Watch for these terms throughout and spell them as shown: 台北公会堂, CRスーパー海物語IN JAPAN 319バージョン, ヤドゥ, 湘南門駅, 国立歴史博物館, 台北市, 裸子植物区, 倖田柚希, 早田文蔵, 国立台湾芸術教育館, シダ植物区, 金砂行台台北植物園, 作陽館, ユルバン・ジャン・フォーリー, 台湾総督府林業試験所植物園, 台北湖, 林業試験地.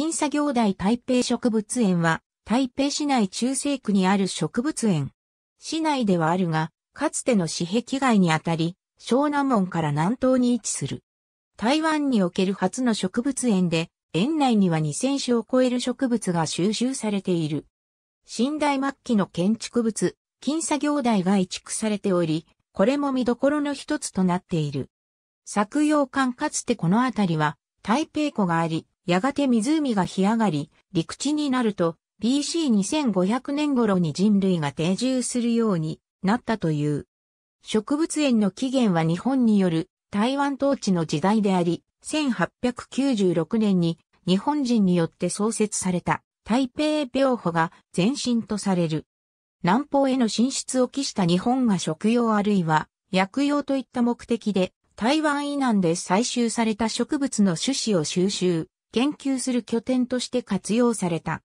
金砂行台台北植物園は、台北市内中西区にある植物園。市内ではあるが、かつての市壁外にあたり、湘南門から南東に位置する。台湾における初の植物園で、園内には2000種を超える植物が収集されている。清代末期の建築物、金砂行台が移築されており、これも見どころの一つとなっている。作陽館かつてこの辺りは、台北湖があり、やがて湖が干上がり、陸地になると、BC2500 年頃に人類が定住するようになったという。植物園の起源は日本による台湾統治の時代であり、1896年に日本人によって創設された台北苗圃が前身とされる。南方への進出を期した日本が食用あるいは薬用といった目的で、台湾以南で採集された植物の種子を収集、研究する拠点として活用された。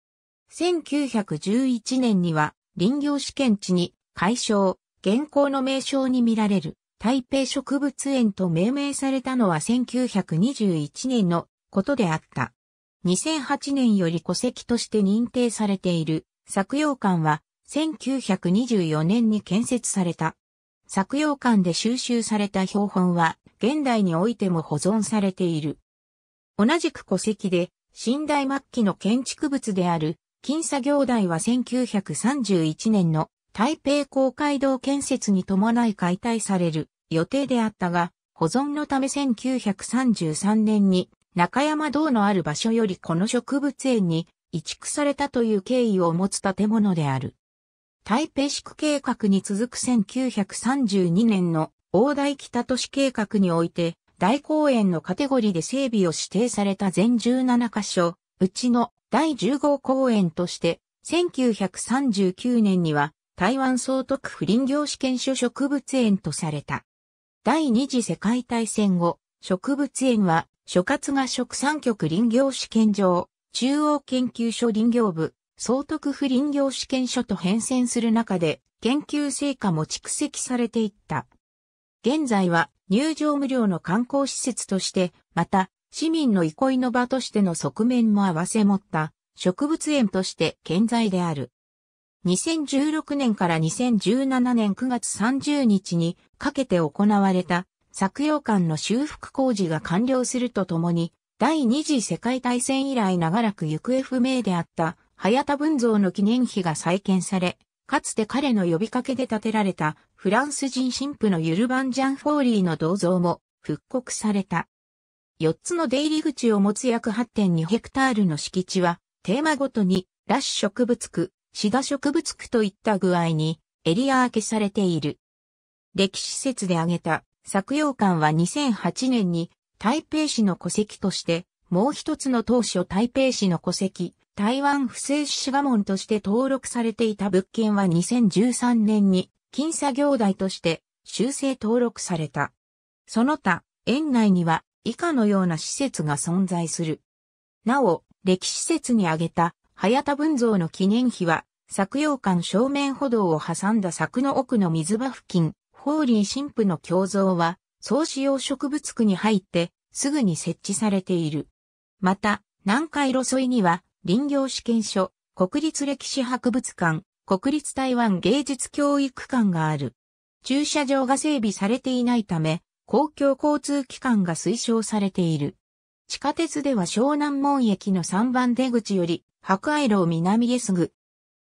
1911年には林業試験地に改称、現行の名称に見られる台北植物園と命名されたのは1921年のことであった。2008年より戸籍として認定されている作陽館は1924年に建設された。作陽館で収集された標本は現代においても保存されている。同じく戸籍で清代末期の建築物である金砂行台は1931年の台北公会堂建設に伴い解体される予定であったが、保存のため1933年に中山道のある場所よりこの植物園に移築されたという経緯を持つ建物である。台北市区計画に続く1932年の大台北都市計画において、大公園のカテゴリーで整備を指定された全17カ所、うちの第15公園として、1939年には台湾総督府林業試験所植物園とされた。第二次世界大戦後、植物園は所轄が食産局林業試験場、中央研究所林業部、総督府林業試験所と変遷する中で、研究成果も蓄積されていった。現在は、入場無料の観光施設として、また、市民の憩いの場としての側面も併せ持った植物園として健在である。2016年から2017年9月30日にかけて行われた作陽館の修復工事が完了するとともに、第二次世界大戦以来長らく行方不明であった早田文蔵の記念碑が再建され、かつて彼の呼びかけで建てられたフランス人神父のユルバン・ジャンフォーリーの銅像も復刻された。4つの出入り口を持つ約 8.2 ヘクタールの敷地はテーマごとに裸子植物区、シダ植物区といった具合にエリア分けされている。歴史説で挙げた作陽館は2008年に台北市の戸籍としてもう一つの当初台北市の戸籍、台湾府政市下門として登録されていた物件は2013年に金砂行台として修正登録された。その他、園内には以下のような施設が存在する。なお、歴史説に挙げた早田文蔵の記念碑は作陽館正面歩道を挟んだ柵の奥の水場付近、フォーリー神父の胸像は総使用植物区に入ってすぐに設置されている。また、南海路沿いには林業試験所、国立歴史博物館、国立台湾芸術教育館がある。駐車場が整備されていないため、公共交通機関が推奨されている。地下鉄では湘南門駅の3番出口より、博愛路を南へすぐ。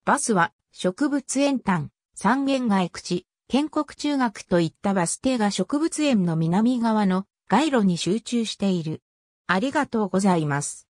バスは、植物園端、三元街口、建国中学といったバス停が植物園の南側の街路に集中している。ありがとうございます。